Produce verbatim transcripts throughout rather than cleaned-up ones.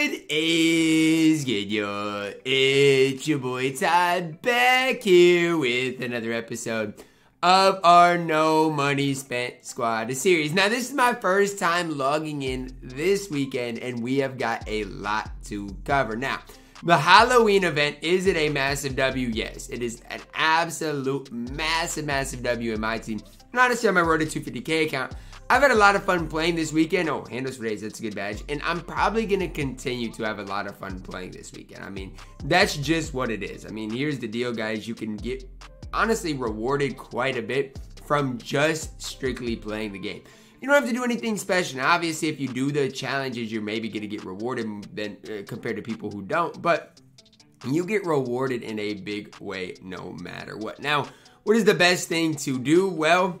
What is good, y'all? It's your boy Todd back here with another episode of our No Money Spent Squad series. Now, this is my first time logging in this weekend, and we have got a lot to cover. Now, the Halloween event, is it a massive W? Yes, it is an absolute massive, massive W in my team. And honestly, on my road to two fifty K account, I've had a lot of fun playing this weekend. Oh, handles for days, that's a good badge. And I'm probably going to continue to have a lot of fun playing this weekend. I mean, that's just what it is. I mean, here's the deal, guys. You can get, honestly, rewarded quite a bit from just strictly playing the game. You don't have to do anything special. Now, obviously, if you do the challenges, you're maybe going to get rewarded than, uh, compared to people who don't. But you get rewarded in a big way no matter what. Now, what is the best thing to do? Well,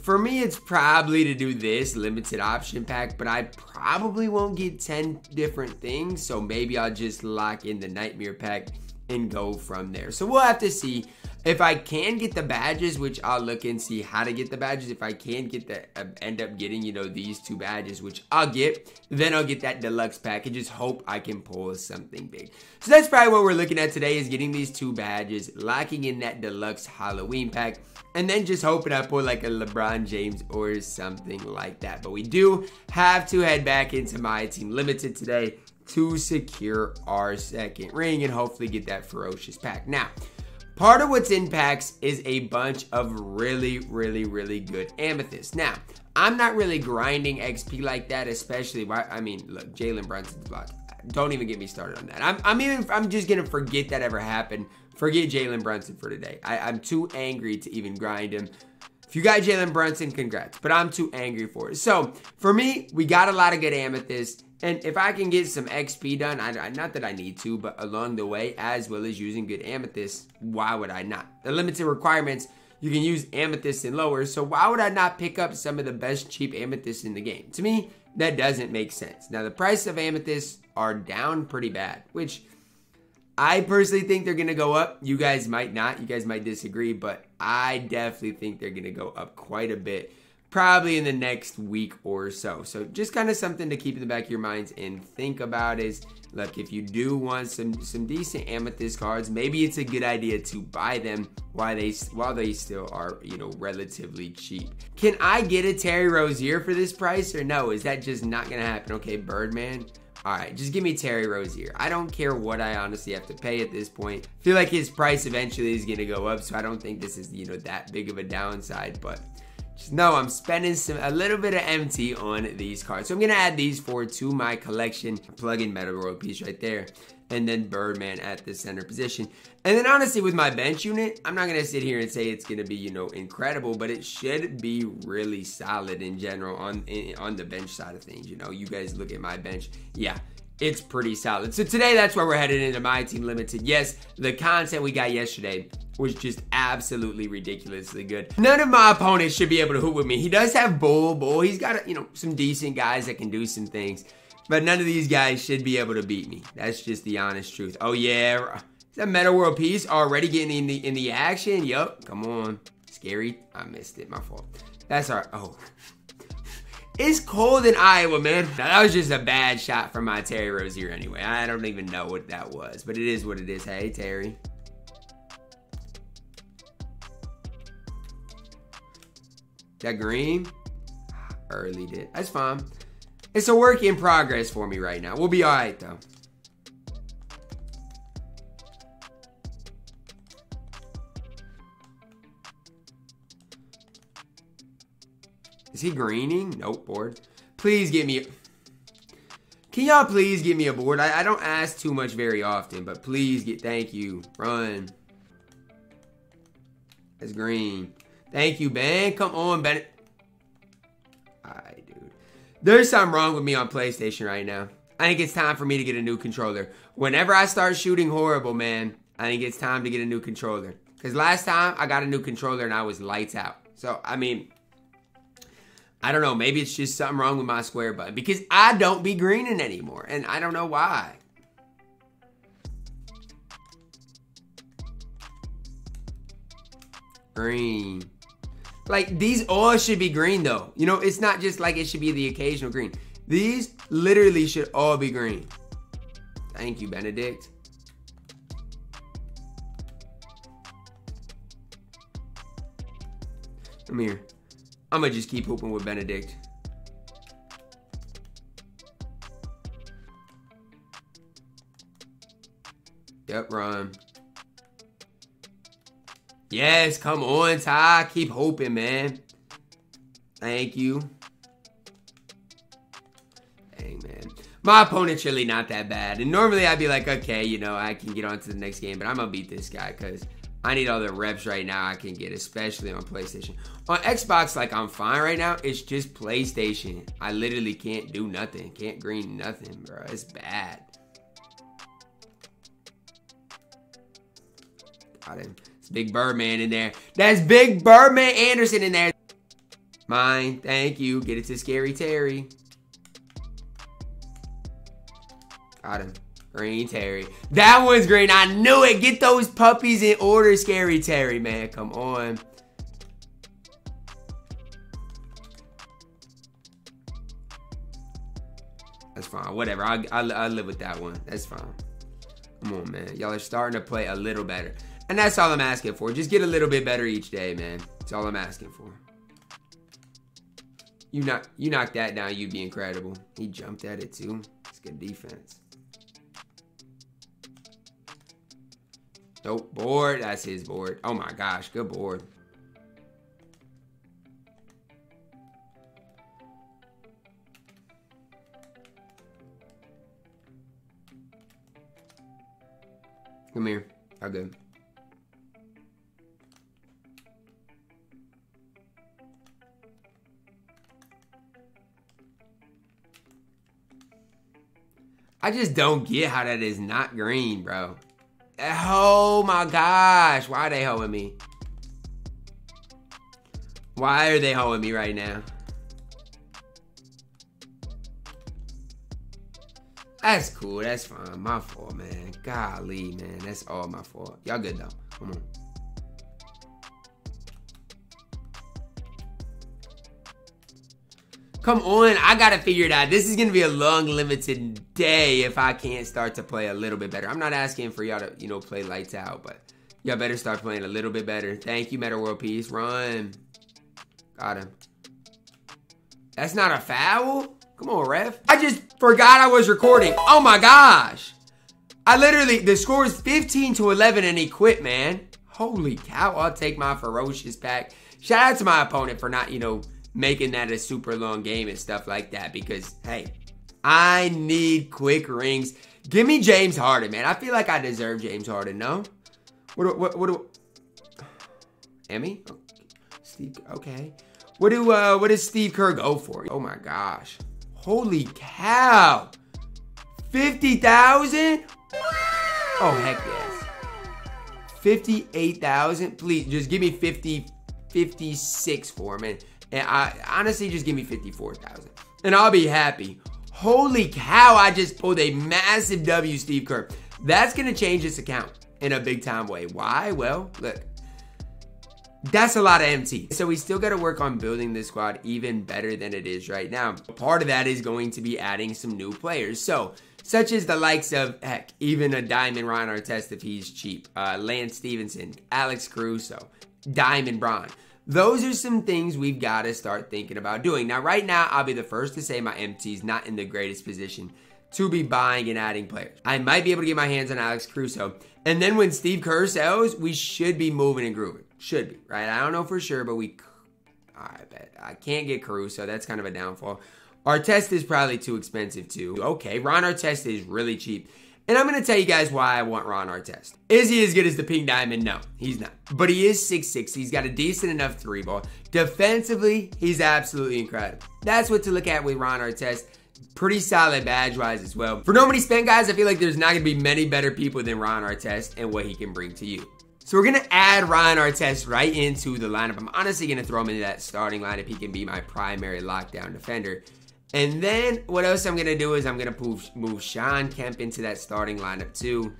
for me, it's probably to do this limited option pack, but I probably won't get ten different things, so maybe I'll just lock in the Nightmare pack and go from there. So we'll have to see if I can get the badges, which I'll look and see how to get the badges. If I can get the, uh, end up getting, you know, these two badges, which I'll get, then I'll get that deluxe pack and just hope I can pull something big. So that's probably what we're looking at today, is getting these two badges, locking in that deluxe Halloween pack, and then just hoping I pull like a LeBron James or something like that. But we do have to head back into My Team Limited today to secure our second ring and hopefully get that ferocious pack. Now, part of what's in packs is a bunch of really, really, really good amethysts. Now, I'm not really grinding X P like that, especially, why, I mean, look, Jalen Brunson's block. Don't even get me started on that. I'm, I'm even, I'm just gonna forget that ever happened. Forget Jalen Brunson for today. I, I'm too angry to even grind him. If you got Jalen Brunson, congrats, but I'm too angry for it. So for me, we got a lot of good amethysts. And if I can get some X P done, I, not that I need to, but along the way, as well as using good amethyst, why would I not? The limited requirements, you can use amethyst and lower, so why would I not pick up some of the best cheap amethyst in the game? To me, that doesn't make sense. Now, the price of amethyst are down pretty bad, which I personally think they're going to go up. You guys might not. You guys might disagree, but I definitely think they're going to go up quite a bit, probably in the next week or so. So just kind of something to keep in the back of your minds and think about is, look, if you do want some some decent amethyst cards, maybe it's a good idea to buy them while they while they still are, you know, relatively cheap. Can I get a Terry Rozier for this price or no? Is that just not gonna happen? Okay, Birdman. All right, just give me Terry Rozier. I don't care what I honestly have to pay at this point. I feel like his price eventually is gonna go up, so I don't think this is, you know, that big of a downside, but just know I'm spending some a little bit of M T on these cards. So I'm going to add these four to my collection. Plug in Meta World Peace right there. And then Birdman at the center position. And then honestly, with my bench unit, I'm not going to sit here and say it's going to be, you know, incredible. But it should be really solid in general on, in, on the bench side of things. You know, you guys look at my bench. Yeah, it's pretty solid. So today, that's where we're headed into My Team Limited. Yes, the content we got yesterday was just absolutely ridiculously good. None of my opponents should be able to hoop with me. He does have Bull Bull. He's got, you know, some decent guys that can do some things, but none of these guys should be able to beat me. That's just the honest truth. Oh yeah, is that Meta World Peace already getting in the in the action? Yup, come on. Scary, I missed it, my fault. That's our, oh. It's cold in Iowa, man. Now, that was just a bad shot from my Terry Rozier anyway. I don't even know what that was, but it is what it is. Hey, Terry. That green early did. That's fine. It's a work in progress for me right now. We'll be all right though. Is he greening? Nope, board. Please give me a... Can y'all please give me a board? I, I don't ask too much very often, but please get... Thank you. Run. That's green. Thank you, Ben. Come on, Ben. Alright, dude. There's something wrong with me on PlayStation right now. I think it's time for me to get a new controller. Whenever I start shooting horrible, man, I think it's time to get a new controller. Because last time, I got a new controller and I was lights out. So, I mean, I don't know. Maybe it's just something wrong with my square button. Because I don't be greening anymore. And I don't know why. Green. Like, these all should be green, though. You know, it's not just like it should be the occasional green. These literally should all be green. Thank you, Benedict. Come here. I'm going to just keep hooping with Benedict. Yep, Ron. Yes, come on, Ty. Keep hoping, man. Thank you. Dang, man. My opponent's really not that bad. And normally I'd be like, okay, you know, I can get on to the next game, but I'm going to beat this guy because I need all the reps right now I can get, especially on PlayStation. On Xbox, like, I'm fine right now. It's just PlayStation. I literally can't do nothing. Can't green nothing, bro. It's bad. Got him. It's Big Birdman in there. That's Big Birdman Anderson in there. Mine. Thank you. Get it to Scary Terry. Got him. Green Terry. That one's green. I knew it. Get those puppies in order, Scary Terry, man. Come on. That's fine. Whatever. I'll, I'll, I'll live with that one. That's fine. Come on, man. Y'all are starting to play a little better. And that's all I'm asking for. Just get a little bit better each day, man. That's all I'm asking for. You knock, you knock that down, you'd be incredible. He jumped at it, too. It's good defense. Dope board. That's his board. Oh, my gosh. Good board. Come here. How good. I just don't get how that is not green, bro. Oh my gosh. Why are they hoeing me? Why are they hoeing me right now? That's cool. That's fine. My fault, man. Golly, man. That's all my fault. Y'all good, though. Come on. Come on, I gotta figure it out. This is gonna be a long, limited day if I can't start to play a little bit better. I'm not asking for y'all to, you know, play lights out, but y'all better start playing a little bit better. Thank you, Meta World Peace. Run. Got him. That's not a foul? Come on, ref. I just forgot I was recording. Oh my gosh. I literally, the score is fifteen to eleven and he quit, man. Holy cow, I'll take my ferocious pack. Shout out to my opponent for not, you know, making that a super long game and stuff like that because, hey, I need quick rings. Give me James Harden, man. I feel like I deserve James Harden, no? What do, what, what do, Emmy? Oh, Steve, okay. What do, uh, what does Steve Kerr go for? Oh my gosh. Holy cow. fifty thousand? Oh, heck yes. fifty-eight thousand? Please, just give me fifty, fifty-six for him, and And I honestly just give me fifty-four thousand and I'll be happy. Holy cow, I just pulled a massive W, Steve Kerr. That's gonna change this account in a big time way. Why? Well, look, that's a lot of M T. So we still gotta work on building this squad even better than it is right now. Part of that is going to be adding some new players. So, such as the likes of, heck, even a Diamond Ron Artest if he's cheap, uh, Lance Stevenson, Alex Caruso, Diamond Bron. Those are some things we've got to start thinking about doing. Now, right now, I'll be the first to say my M T's not in the greatest position to be buying and adding players. I might be able to get my hands on Alex Caruso. And then when Steve Kerr sells, we should be moving and grooving. Should be, right? I don't know for sure, but we... I bet I can't get Caruso. That's kind of a downfall. Artest is probably too expensive, too. Okay, Ron Artest is really cheap. And I'm going to tell you guys why I want Ron Artest. Is he as good as the Pink Diamond? No, he's not. But he is six six. He's got a decent enough three ball. Defensively, he's absolutely incredible. That's what to look at with Ron Artest. Pretty solid badge-wise as well. For No Money Spent, guys, I feel like there's not going to be many better people than Ron Artest and what he can bring to you. So we're going to add Ron Artest right into the lineup. I'm honestly going to throw him into that starting lineup. He can be my primary lockdown defender. And then what else I'm going to do is I'm going to move, move Sean Kemp into that starting lineup too.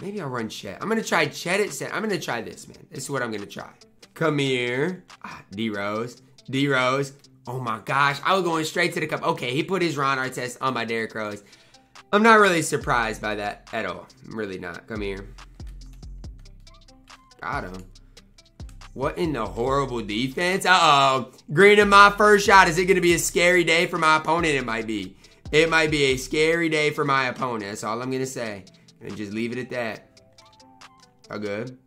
Maybe I'll run Chet. I'm going to try Chet at center. I'm going to try this, man. This is what I'm going to try. Come here. Ah, D-Rose. D-Rose. Oh, my gosh. I was going straight to the cup. Okay, he put his Ron Artest on by Derrick Rose. I'm not really surprised by that at all. I'm really not. Come here. Got him. What in the horrible defense? Uh-oh. Green in my first shot. Is it going to be a scary day for my opponent? It might be. It might be a scary day for my opponent. That's all I'm going to say. And just leave it at that. All good.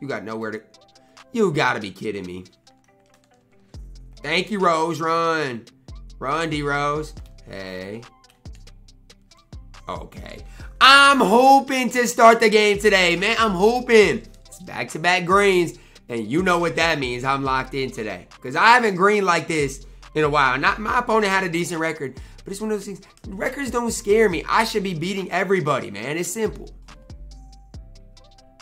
You got nowhere to... You got to be kidding me. Thank you, Rose. Run. Run, D-Rose. Hey. Okay. I'm hoping to start the game today, man. I'm hoping. It's back-to-back greens, and you know what that means. I'm locked in today because I haven't greened like this in a while. Not my opponent had a decent record, but it's one of those things. Records don't scare me. I should be beating everybody, man. It's simple.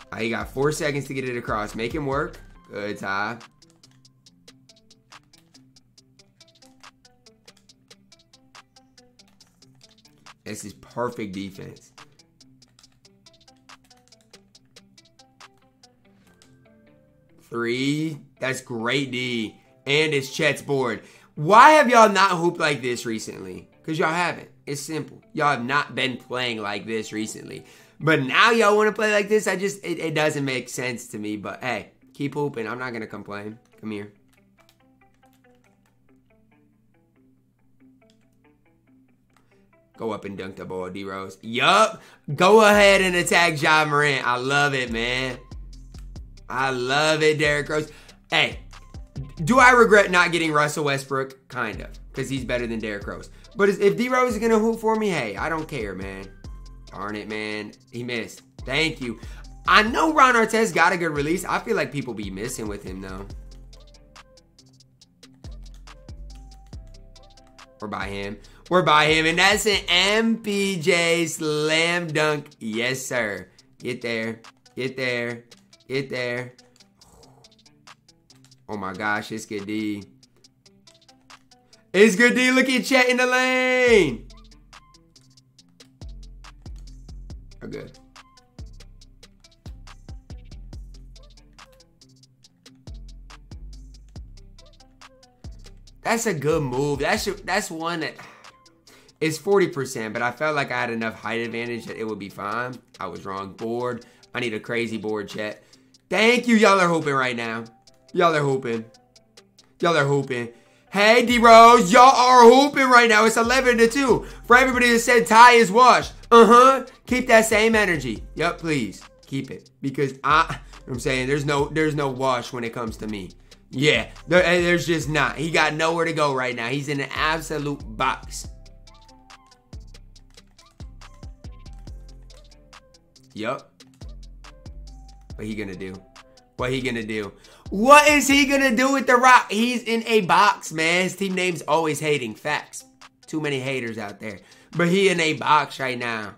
All right, you got four seconds to get it across. Make him work. Good, Todd. This is perfect defense. Three. That's great D. And it's Chet's board. Why have y'all not hooped like this recently? Because y'all haven't. It's simple. Y'all have not been playing like this recently. But now y'all want to play like this? I just, it, it doesn't make sense to me. But hey, keep hooping. I'm not going to complain. Come here. Go up and dunk the ball, D-Rose. Yup. Go ahead and attack Ja Morant. I love it, man. I love it, Derrick Rose. Hey, do I regret not getting Russell Westbrook? Kind of. Because he's better than Derrick Rose. But if D-Rose is going to hoop for me, hey, I don't care, man. Darn it, man. He missed. Thank you. I know Ron Artest got a good release. I feel like people be missing with him, though. We're by him. We're by him. And that's an M P J slam dunk. Yes, sir. Get there. Get there. Get there. Oh, my gosh. It's good D. It's good D. Look at Chet in the lane. We're good. That's a good move. That's, your, that's one that... It's forty percent, but I felt like I had enough height advantage that it would be fine. I was wrong. Board. I need a crazy board, Chet. Thank you. Y'all are hooping right now. Y'all are hooping. Y'all are hooping. Hey, D-Rose. Y'all are hooping right now. It's eleven to two. For everybody that said tie is washed. Uh-huh. Keep that same energy. Yup, please. Keep it. Because I, I'm saying there's no, there's no wash when it comes to me. Yeah. There, there's just not. He got nowhere to go right now. He's in an absolute box. Yup. What he gonna do? What he gonna do? What is he gonna do with the rock? He's in a box, man. His team name's always hating. Facts. Too many haters out there. But he in a box right now.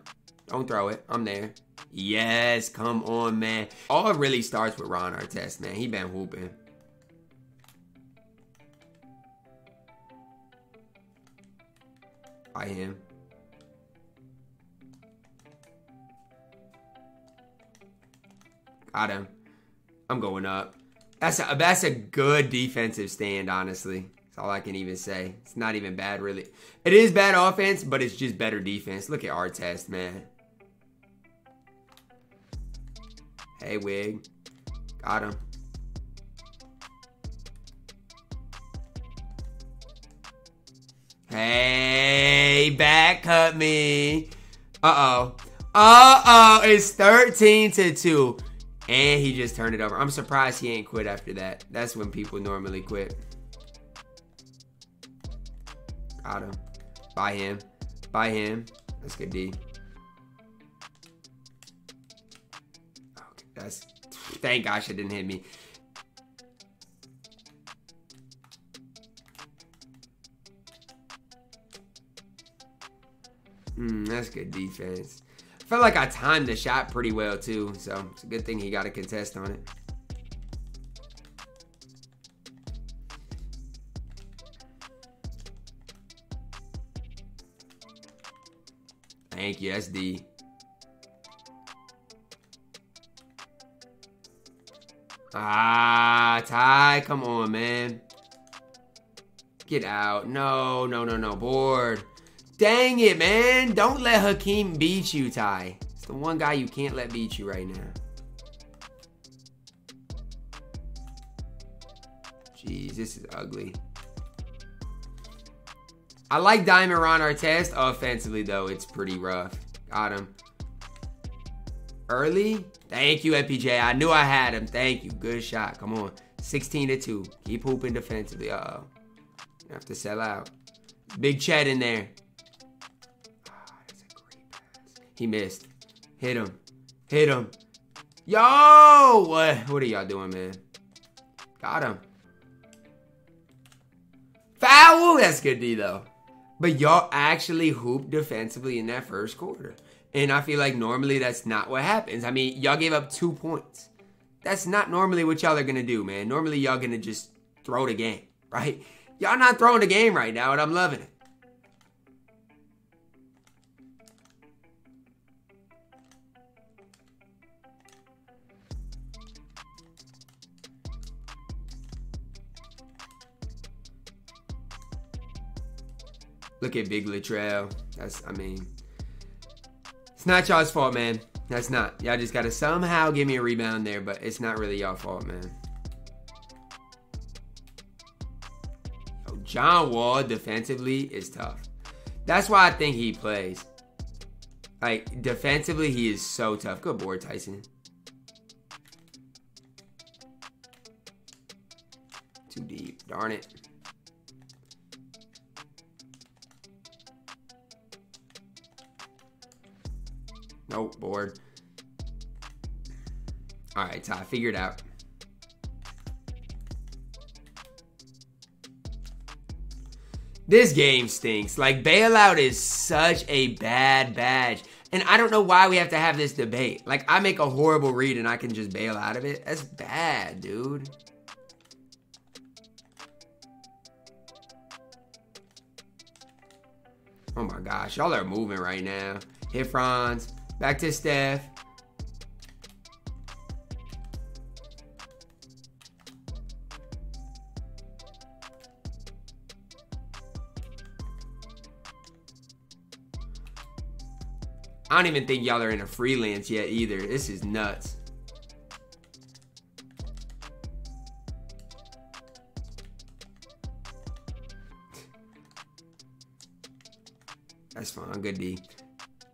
Don't throw it. I'm there. Yes, come on, man. All really starts with Ron Artest, man. He been whooping. I am. Got him. I'm going up. That's a, that's a good defensive stand, honestly. That's all I can even say. It's not even bad, really. It is bad offense, but it's just better defense. Look at Artest, man. Hey, Wig. Got him. Hey, back cut me. Uh-oh. Uh-oh. It's thirteen to two. And he just turned it over. I'm surprised he ain't quit after that. That's when people normally quit. Got him. Buy him. Buy him. That's good D. Okay, that's... Thank gosh it didn't hit me. Mm, that's good defense. I felt like I timed the shot pretty well, too. So, it's a good thing he got a contest on it. Thank you, S D. Ah, Ty, come on, man. Get out. No, no, no, no. Board. Dang it, man. Don't let Hakeem beat you, Ty. It's the one guy you can't let beat you right now. Jeez, this is ugly. I like Diamond Ron Artest. Offensively, though, it's pretty rough. Got him. Early? Thank you, M P J. I knew I had him. Thank you. Good shot. Come on. sixteen to two. Keep hooping defensively. Uh-oh. You have to sell out. Big Chet in there. Oh, that's a great pass. He missed. Hit him. Hit him. Yo! What, what are y'all doing, man? Got him. Foul! That's good D, though. But y'all actually hooped defensively in that first quarter. And I feel like normally that's not what happens. I mean, y'all gave up two points. That's not normally what y'all are going to do, man. Normally, y'all going to just throw the game, right? Y'all not throwing the game right now, and I'm loving it. Look at Big Latrell. That's, I mean... It's not y'all's fault, man. That's not. Y'all just got to somehow give me a rebound there, but it's not really y'all fault, man. Yo, John Wall defensively is tough. That's why I think he plays. Like, defensively, he is so tough. Good board, Tyson. Too deep. Darn it. Nope, board. All right, Ty, figure it out. This game stinks. Like, bailout is such a bad badge. And I don't know why we have to have this debate. Like, I make a horrible read and I can just bail out of it. That's bad, dude. Oh, my gosh. Y'all are moving right now. Hit Franz. Back to Steph. I don't even think y'all are in a freelance yet either. This is nuts. That's fine. Good D.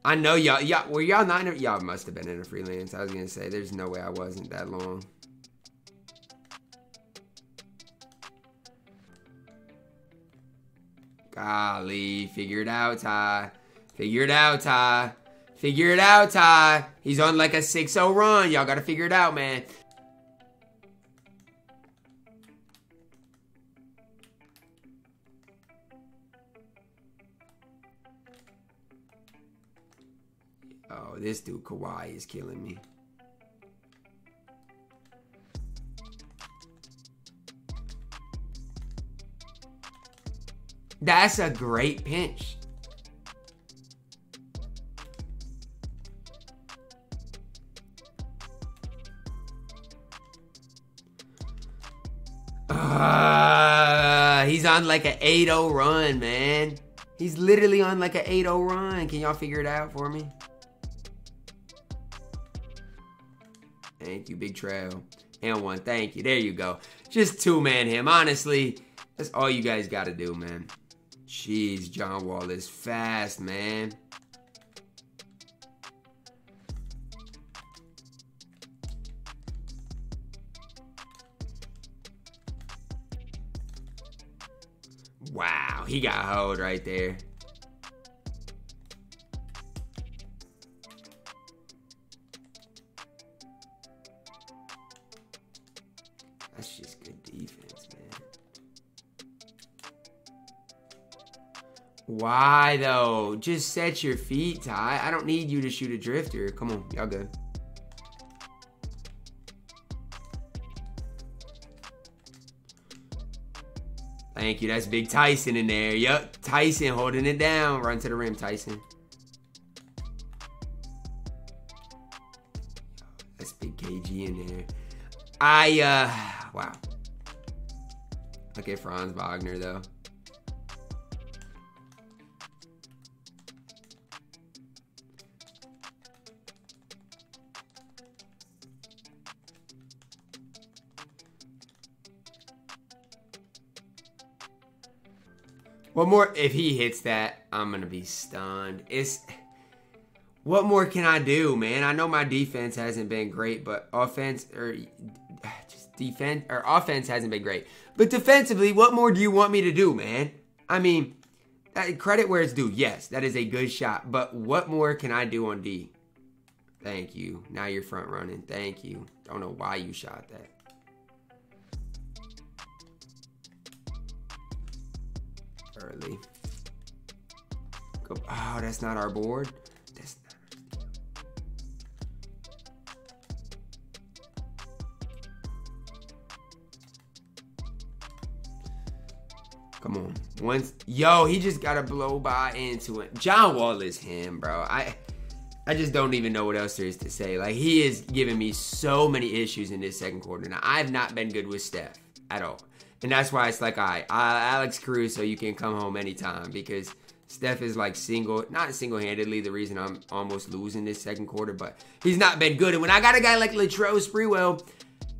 I know y'all, y'all, were y'all not in a, y'all must have been in a freelance. I was going to say, there's no way I wasn't that long. Golly, figure it out, Ty. Figure it out, Ty. Figure it out, Ty. He's on like a six oh run. Y'all got to figure it out, man. Oh, this dude, Kawhi, is killing me. That's a great pinch. Uh, he's on like an eight oh run, man. He's literally on like an eight oh run. Can y'all figure it out for me? Thank you, Big Trail. And one. Thank you. There you go. Just two-man him. Honestly, that's all you guys got to do, man. Jeez, John Wall is fast, man. Wow, he got hoed right there. That's just good defense, man. Why, though? Just set your feet, Ty. I don't need you to shoot a drifter. Come on, y'all good. Thank you. That's Big Tyson in there. Yup, Tyson holding it down. Run to the rim, Tyson. That's Big K G in there. I, uh... Wow. Look at Franz Wagner, though. What more? If he hits that, I'm going to be stunned. It's... What more can I do, man? I know my defense hasn't been great, but offense or just defense or offense hasn't been great. But defensively, what more do you want me to do, man? I mean, credit where it's due. Yes, that is a good shot, but what more can I do on D? Thank you. Now you're front running. Thank you. Don't know why you shot that. Early. Go. Oh, that's not our board. Come on. Once, yo, he just got to blow by into it. John Wall is him, bro. I I just don't even know what else there is to say. Like, he is giving me so many issues in this second quarter. Now, I've not been good with Steph at all. And that's why it's like, all right, Alex Caruso, you can come home anytime. Because Steph is like single, not single-handedly the reason I'm almost losing this second quarter. But he's not been good. And when I got a guy like Latrell Sprewell,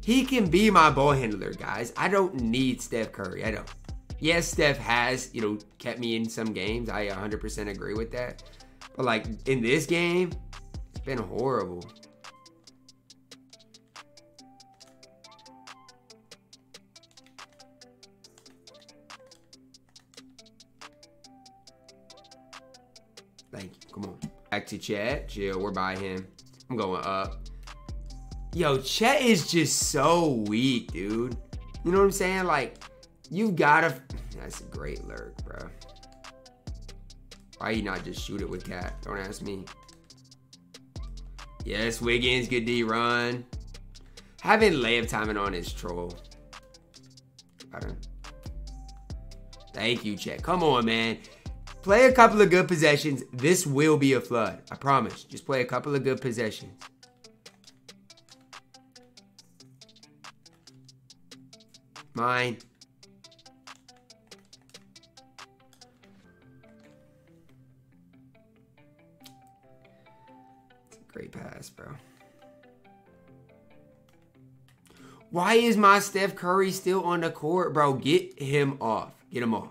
he can be my ball handler, guys. I don't need Steph Curry. I don't. Yes, Steph has, you know, kept me in some games. I one hundred percent agree with that. But, like, in this game, it's been horrible. Thank you. Come on. Back to Chet. Chill. We're by him. I'm going up. Yo, Chet is just so weak, dude. You know what I'm saying? Like... You gotta... That's a great lurk, bro. Why you not just shoot it with Cat? Don't ask me. Yes, Wiggins. Good D run. Having layup timing on is troll. I don't... Thank you, Chet. Come on, man. Play a couple of good possessions. This will be a flood. I promise. Just play a couple of good possessions. Mine. Great pass, bro. Why is my Steph Curry still on the court, bro? Get him off. Get him off.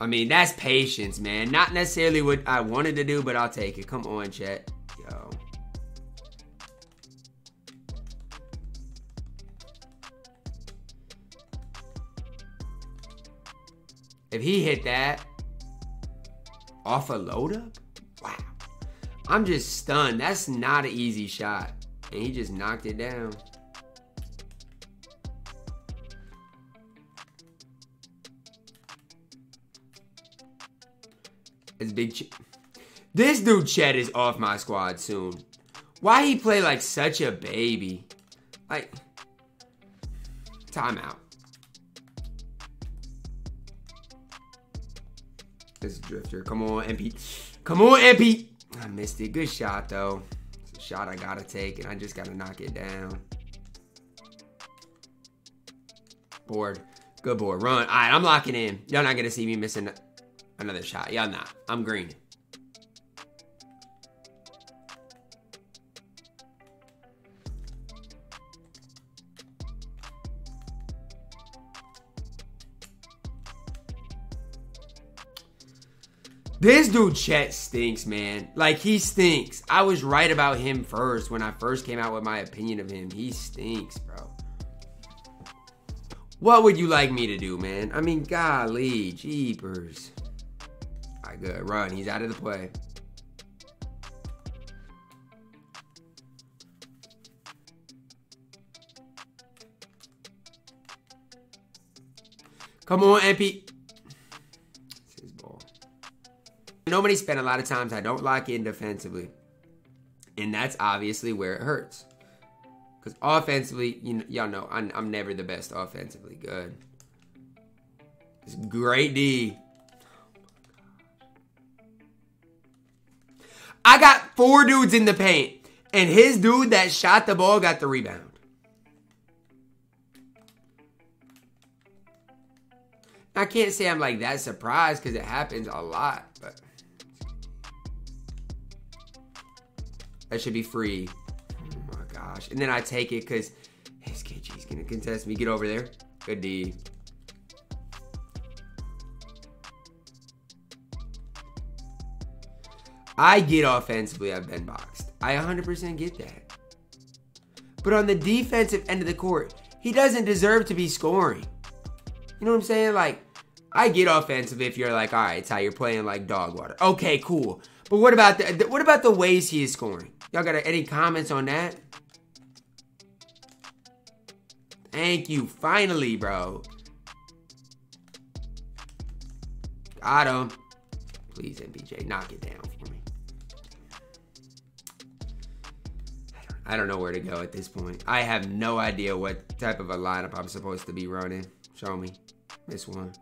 I mean, that's patience, man. Not necessarily what I wanted to do, but I'll take it. Come on, Chet. Yo. If he hit that off a load up, wow. I'm just stunned. That's not an easy shot. And he just knocked it down. It's big. Ch this dude Chet is off my squad soon. Why he play like such a baby? Like, timeout. This drifter. Come on, M P. Come on, M P. I missed it. Good shot, though. It's a shot I gotta take, and I just gotta knock it down. Board. Good board. Run. All right, I'm locking in. Y'all not gonna see me missing another shot. Y'all not. I'm green. This dude Chet stinks, man. Like, he stinks. I was right about him first when I first came out with my opinion of him. He stinks, bro. What would you like me to do, man? I mean, golly, jeepers. All right, good. Run. He's out of the play. Come on, M P. Nobody spent a lot of times I don't lock in defensively. And that's obviously where it hurts. Because offensively, you, y'all know, I'm, I'm never the best offensively. Good. It's great D. I got four dudes in the paint. And his dude that shot the ball got the rebound. I can't say I'm like that surprised because it happens a lot, but... That should be free. Oh my gosh. And then I take it because his K G's gonna contest me. Get over there. Good D. I get offensively, I've been boxed. I one hundred percent get that. But on the defensive end of the court, he doesn't deserve to be scoring. You know what I'm saying? Like, I get offensive if you're like, all right, Ty, you're playing like dog water. Okay, cool. But what about the what about the ways he is scoring? Y'all got any comments on that? Thank you. Finally, bro. Got him. Please, M P J, knock it down for me. I don't know where to go at this point. I have no idea what type of a lineup I'm supposed to be running. Show me. Miss one.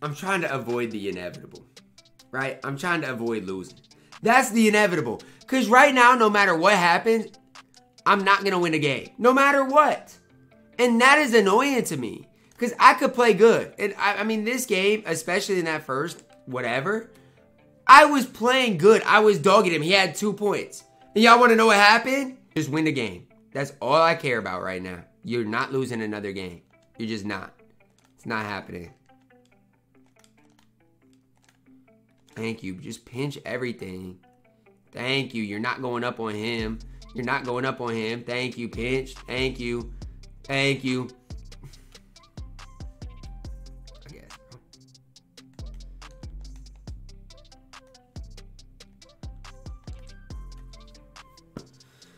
I'm trying to avoid the inevitable, right? I'm trying to avoid losing. That's the inevitable. Because right now, no matter what happens, I'm not going to win a game. No matter what. And that is annoying to me. Because I could play good. And I, I mean, this game, especially in that first whatever, I was playing good. I was dogging him. He had two points. And y'all want to know what happened? Just win the game. That's all I care about right now. You're not losing another game. You're just not. It's not happening. Thank you. Just pinch everything. Thank you. You're not going up on him. You're not going up on him. Thank you. Pinch. Thank you. Thank you. I guess.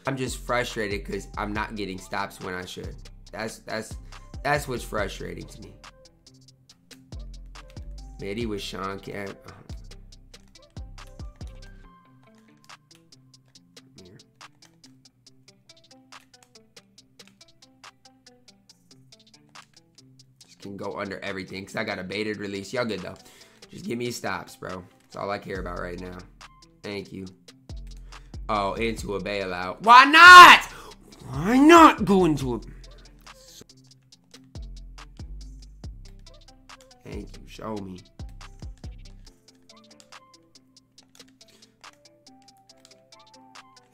I'm just frustrated because I'm not getting stops when I should. That's that's that's what's frustrating to me. Mitty with Sean Kemp. Can go under everything because I got a baited release. Y'all good though. Just give me stops, bro. That's all I care about right now. Thank you. Oh, into a bailout. Why not? Why not go into a... Thank you. Show me.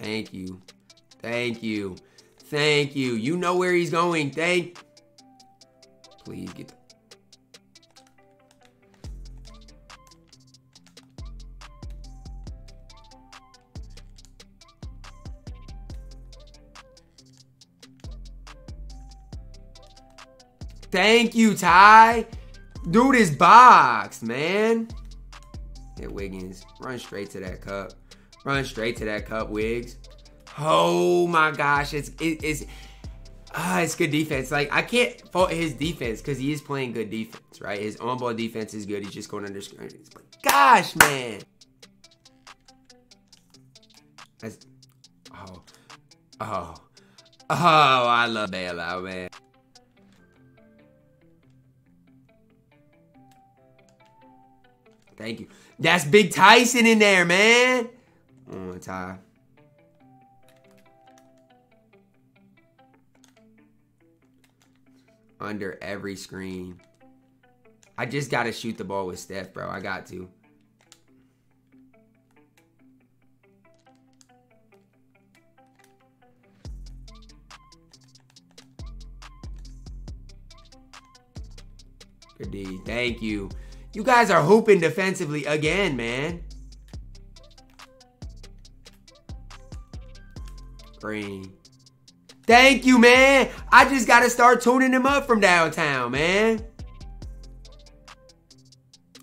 Thank you. Thank you. Thank you. You know where he's going. Thank you. Please get. Thank you, Ty. Dude is boxed, man. Hit Wiggins. Run straight to that cup. Run straight to that cup, Wiggs. Oh my gosh, it's it, it's. Ah, it's good defense. Like, I can't fault his defense because he is playing good defense, right? His on-ball defense is good. He's just going under screen. Like, gosh, man. That's, oh. Oh. Oh, I love bailout, man. Thank you. That's Big Tyson in there, man. One more time. Under every screen. I just got to shoot the ball with Steph, bro. I got to. Good D. Thank you. You guys are hooping defensively again, man. Green. Thank you, man. I just got to start tuning him up from downtown, man.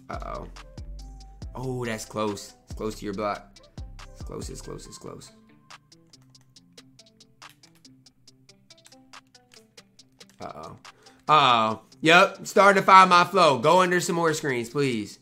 Uh-oh. Oh, that's close. It's close to your block. It's close, it's close, it's close. Uh-oh. Uh-oh. Yep, starting to find my flow. Go under some more screens, please.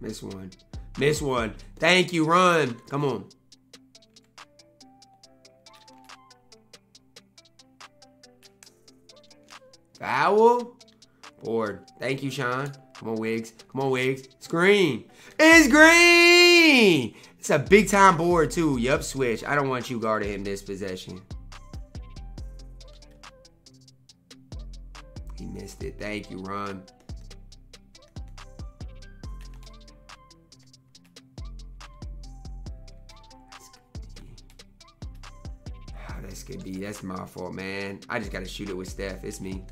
Miss one. Miss one. Thank you, run. Come on. Foul. Board. Thank you, Sean. Come on, Wiggs. Come on, Wiggs. Screen. It's green. It's a big time board, too. Yup, switch. I don't want you guarding him this possession. He missed it. Thank you, Ron. This could be, that's my fault, man. I just gotta shoot it with Steph. It's me.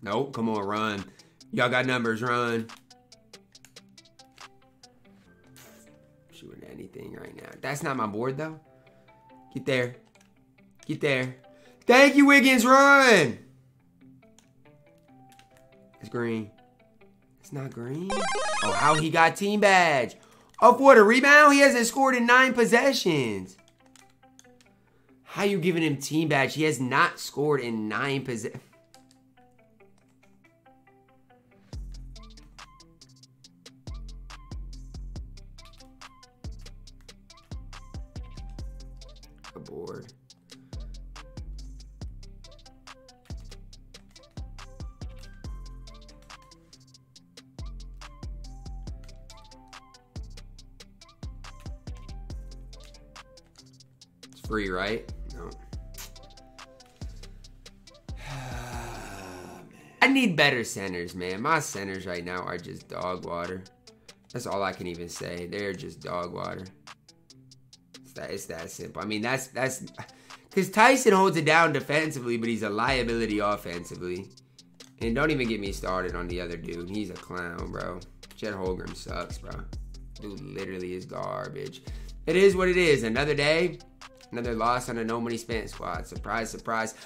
Nope, come on, run. Y'all got numbers, run. Shooting anything right now. That's not my board, though. Get there. Get there. Thank you, Wiggins, run! Green. It's not green. Oh, how he got team badge. Oh, for the rebound, he hasn't scored in nine possessions. How you giving him team badge? He has not scored in nine possessions. Aboard. Free, right? No. I need better centers, man. My centers right now are just dog water. That's all I can even say. They're just dog water. It's that, it's that simple. I mean, that's that's because Tyson holds it down defensively, but he's a liability offensively. And don't even get me started on the other dude. He's a clown, bro. Chet Holmgren sucks, bro. Dude literally is garbage. It is what it is. Another day. Another loss on a No Money Spent Squad. Surprise, surprise.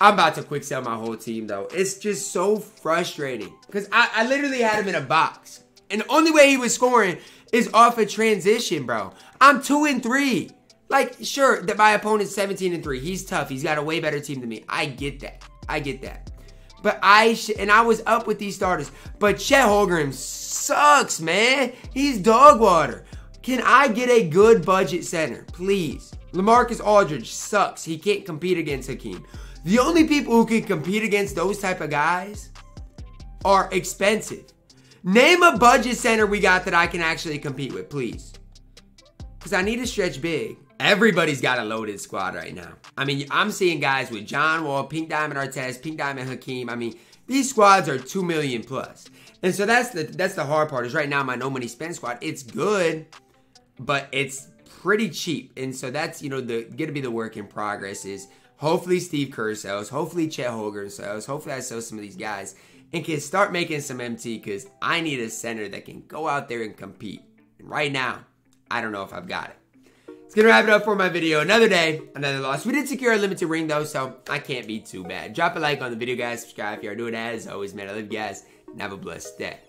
I'm about to quick sell my whole team, though. It's just so frustrating. Because I, I literally had him in a box. And the only way he was scoring is off a transition, bro. I'm two and three. Like, sure, that my opponent's seventeen and three. He's tough. He's got a way better team than me. I get that. I get that. But I... Sh and I was up with these starters. But Chet Holmgren sucks, man. He's dog water. Can I get a good budget center? Please. LaMarcus Aldridge sucks. He can't compete against Hakeem. The only people who can compete against those type of guys are expensive. Name a budget center we got that I can actually compete with, please. Because I need to stretch big. Everybody's got a loaded squad right now. I mean, I'm seeing guys with John Wall, Pink Diamond Artest, Pink Diamond Hakeem. I mean, these squads are two million plus. And so that's the, that's the hard part is right now my No Money Spent Squad, it's good, but it's pretty cheap. And so that's, you know, the gonna be the work in progress is hopefully Steve Kerr sells, hopefully Chet Holmgren sells, hopefully I sell some of these guys and can start making some M T because I need a center that can go out there and compete. And right now, I don't know if I've got it. It's gonna wrap it up for my video. Another day, another loss. We did secure a limited ring though, so I can't be too bad. Drop a like on the video, guys. Subscribe if you are new. As always, man, I love you guys and have a blessed day.